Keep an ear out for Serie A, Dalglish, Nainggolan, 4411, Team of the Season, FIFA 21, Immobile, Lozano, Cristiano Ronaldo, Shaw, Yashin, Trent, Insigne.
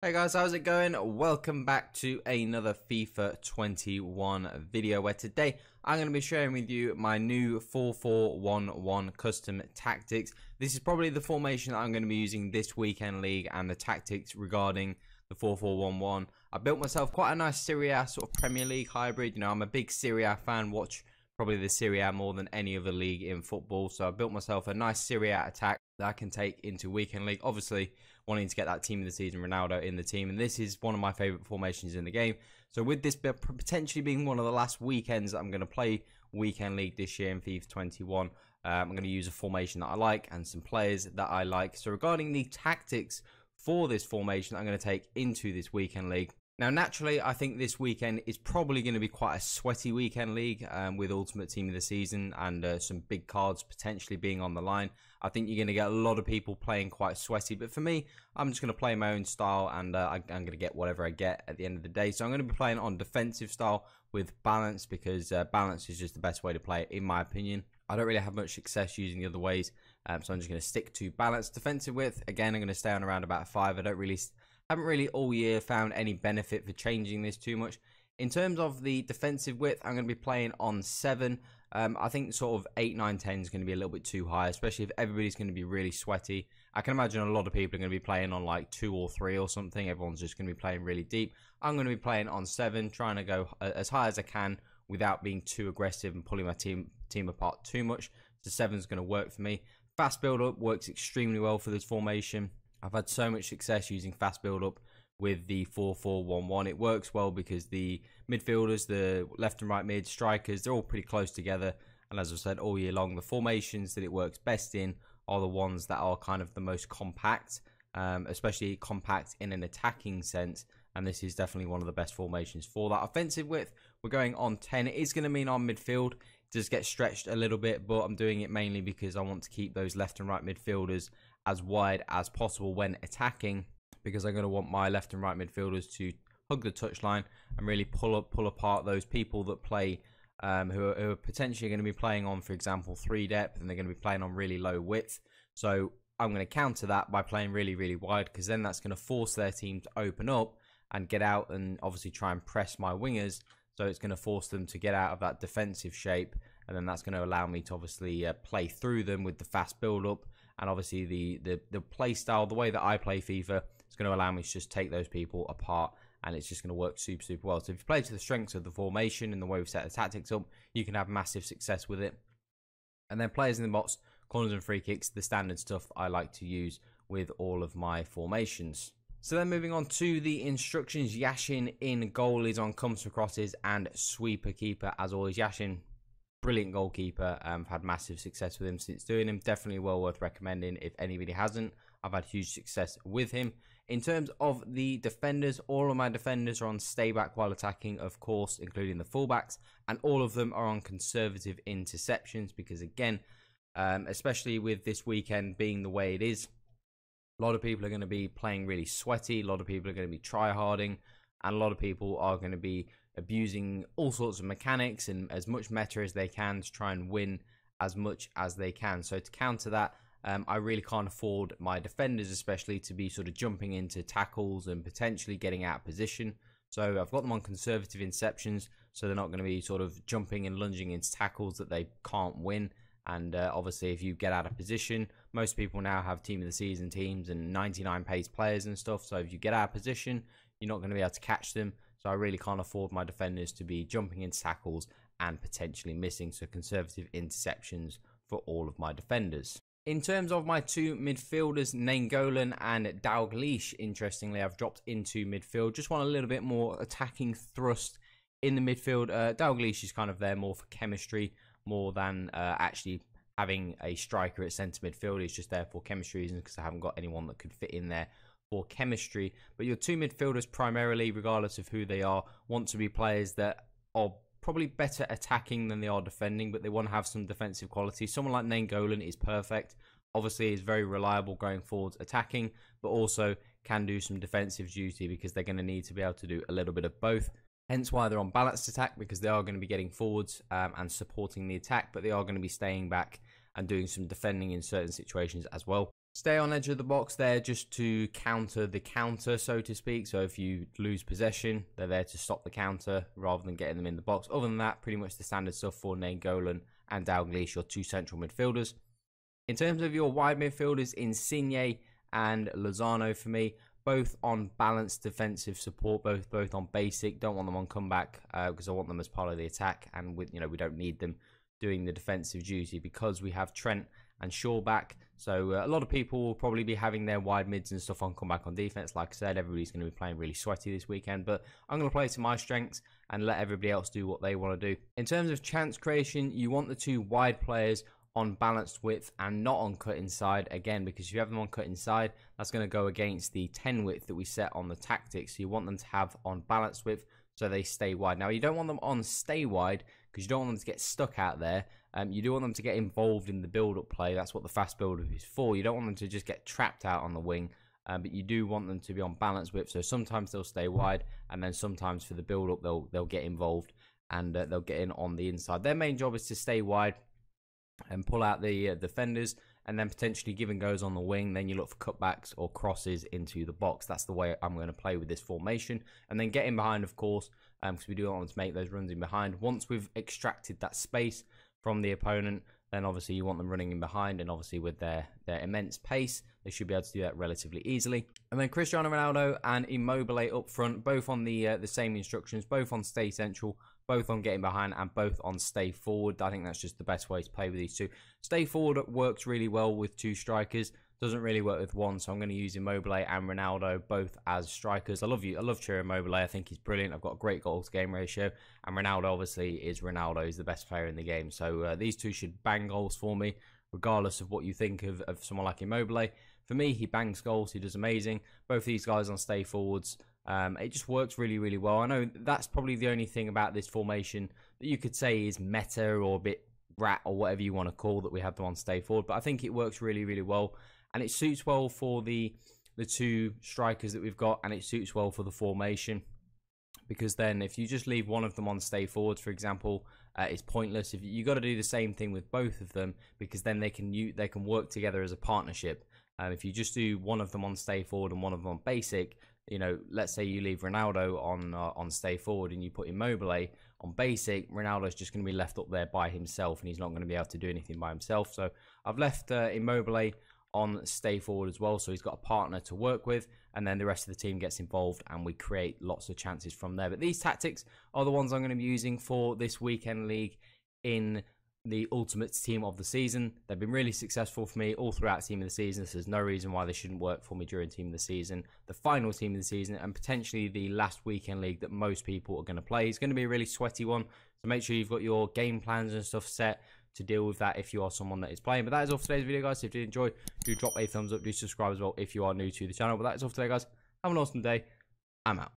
Hey guys, how's it going? Welcome back to another FIFA 21 video where today I'm going to be sharing with you my new 4-4-1-1 custom tactics. This is probably the formation that I'm going to be using this weekend league and the tactics regarding the 4-4-1-1. I built myself quite a nice Serie A sort of Premier League hybrid. You know, I'm a big Serie A fan, watch probably the Serie A more than any other league in football. So I built myself a nice Serie A attack that I can take into weekend league, obviously wanting to get that team of the season, Ronaldo in the team, and this is one of my favorite formations in the game. So with this potentially being one of the last weekends that I'm going to play weekend league this year in FIFA 21, I'm going to use a formation that I like and some players that I like. So regarding the tactics for this formation that I'm going to take into this weekend league, now naturally I think this weekend is probably going to be quite a sweaty weekend league with ultimate team of the season and some big cards potentially being on the line. I think you're going to get a lot of people playing quite sweaty, but for me, I'm just going to play my own style and I'm going to get whatever I get at the end of the day. So I'm going to be playing on defensive style with balance because balance is just the best way to play it, in my opinion. I don't really have much success using the other ways, so I'm just going to stick to balance. Defensive width, again, I'm going to stay on around about 5. I haven't really all year found any benefit for changing this too much. In terms of the defensive width, I'm going to be playing on 7. I think sort of 8, 9, 10 is going to be a little bit too high, especially if everybody's going to be really sweaty. I can imagine a lot of people are going to be playing on like 2 or 3 or something. Everyone's just going to be playing really deep. I'm going to be playing on 7, trying to go as high as I can without being too aggressive and pulling my team apart too much. So 7's going to work for me. Fast build-up works extremely well for this formation. I've had so much success using fast build-up with the 4-4-1-1. It works well because the midfielders, the left and right mid, strikers, they're all pretty close together. And as I've said all year long, the formations that it works best in are the ones that are kind of the most compact, especially compact in an attacking sense. And this is definitely one of the best formations for that. Offensive width, we're going on 10. It is going to mean our midfield does get stretched a little bit, but I'm doing it mainly because I want to keep those left and right midfielders as wide as possible when attacking, because I'm going to want my left and right midfielders to hug the touchline and really pull apart those people that play who are potentially going to be playing on, for example, 3 depth, and they're going to be playing on really low width. So I'm going to counter that by playing really, really wide, because then that's going to force their team to open up and get out and obviously try and press my wingers. So it's going to force them to get out of that defensive shape, and then that's going to allow me to obviously play through them with the fast build-up. And obviously the play style, the way that I play FIFA, it's going to allow me to just take those people apart, and it's just going to work super, super well. So if you play to the strengths of the formation and the way we've set the tactics up, you can have massive success with it. And then players in the box, corners and free kicks, the standard stuff I like to use with all of my formations. So then moving on to the instructions, Yashin in goal is on comes for crosses and sweeper keeper. As always, Yashin, brilliant goalkeeper. I've had massive success with him since doing him. Definitely well worth recommending if anybody hasn't. I've had huge success with him. In terms of the defenders, all of my defenders are on stay back while attacking, of course, including the fullbacks. And all of them are on conservative interceptions because, again, especially with this weekend being the way it is, a lot of people are going to be playing really sweaty. A lot of people are going to be try-harding. And a lot of people are going to be abusing all sorts of mechanics and as much meta as they can to try and win as much as they can. So to counter that, I really can't afford my defenders especially to be sort of jumping into tackles and potentially getting out of position. So I've got them on conservative interceptions, so they're not going to be sort of jumping and lunging into tackles that they can't win. And obviously if you get out of position, most people now have team of the season teams and 99 pace players and stuff. So if you get out of position, you're not going to be able to catch them. So I really can't afford my defenders to be jumping into tackles and potentially missing. So conservative interceptions for all of my defenders. In terms of my two midfielders, Nainggolan and Dalglish, interestingly, I've dropped into midfield. Just want a little bit more attacking thrust in the midfield. Dalglish is kind of there more for chemistry more than actually having a striker at centre midfield. He's just there for chemistry reasons because I haven't got anyone that could fit in there for chemistry. But your two midfielders primarily, regardless of who they are, want to be players that are probably better attacking than they are defending, but they want to have some defensive quality. Someone like Nainggolan is perfect. Obviously, he's very reliable going forwards attacking, but also can do some defensive duty because they're going to need to be able to do a little bit of both. Hence why they're on balanced attack, because they are going to be getting forwards and supporting the attack, but they are going to be staying back and doing some defending in certain situations as well. stay on edge of the box there just to counter the counter, so to speak. So if you lose possession, they're there to stop the counter rather than getting them in the box. Other than that, pretty much the standard stuff for Nainggolan and Dalglish, your two central midfielders. In terms of your wide midfielders, Insigne and Lozano for me, both on balanced defensive support, both on basic. Don't want them on comeback because I want them as part of the attack, and with, you know, we don't need them doing the defensive duty because we have Trent and Shaw back. So a lot of people will probably be having their wide mids and stuff on comeback on defense. Like I said, everybody's going to be playing really sweaty this weekend, but I'm going to play to my strengths and let everybody else do what they want to do. In terms of chance creation, you want the two wide players on balanced width and not on cut inside, again, because if you have them on cut inside, that's going to go against the 10 width that we set on the tactics. So you want them to have on balanced width so they stay wide. Now, you don't want them on stay wide because you don't want them to get stuck out there. You do want them to get involved in the build-up play. That's what the fast build-up is for. You don't want them to just get trapped out on the wing, but you do want them to be on balance width. So sometimes they'll stay wide, and then sometimes for the build-up, they'll get involved and they'll get in on the inside. Their main job is to stay wide and pull out the defenders, and then potentially give and goes on the wing. Then you look for cutbacks or crosses into the box. That's the way I'm going to play with this formation. And then get in behind, of course, because we do want them to make those runs in behind. Once we've extracted that space from the opponent, then obviously you want them running in behind, and obviously with their immense pace, they should be able to do that relatively easily. And then Cristiano Ronaldo and Immobile up front, both on the same instructions, both on stay central, both on getting behind, and both on stay forward. I think that's just the best way to play with these two. Stay forward works really well with two strikers, doesn't really work with one, so I'm going to use Immobile and Ronaldo both as strikers. I love Ciro Immobile. I think he's brilliant. I've got a great goals game ratio, and Ronaldo obviously is Ronaldo. He's the best player in the game, so these two should bang goals for me, regardless of what you think of someone like Immobile. For me, he bangs goals. He does amazing. Both these guys on stay forwards. It just works really, really well. I know that's probably the only thing about this formation that you could say is meta or a bit rat or whatever you want to call, that we have them on stay forward, but I think it works really, really well. And it suits well for the two strikers that we've got, and it suits well for the formation, because then if you just leave one of them on stay forwards, for example, it's pointless. If you got to do the same thing with both of them, because then they can work together as a partnership. If you just do one of them on stay forward and one of them on basic, you know, let's say you leave Ronaldo on stay forward and you put Immobile on basic, Ronaldo's just going to be left up there by himself, and he's not going to be able to do anything by himself. So I've left Immobile on stay forward as well, so he's got a partner to work with, and then the rest of the team gets involved and we create lots of chances from there. But these tactics are the ones I'm going to be using for this weekend league in the ultimate team of the season. They've been really successful for me all throughout team of the season, so there's no reason why they shouldn't work for me during team of the season, the final team of the season, and potentially the last weekend league that most people are going to play. It's going to be a really sweaty one, so make sure you've got your game plans and stuff set to deal with that if you are someone that is playing. But that is all for today's video, guys. If you did enjoy, do drop a thumbs up, do subscribe as well if you are new to the channel. But that is all for today, guys. Have an awesome day. I'm out.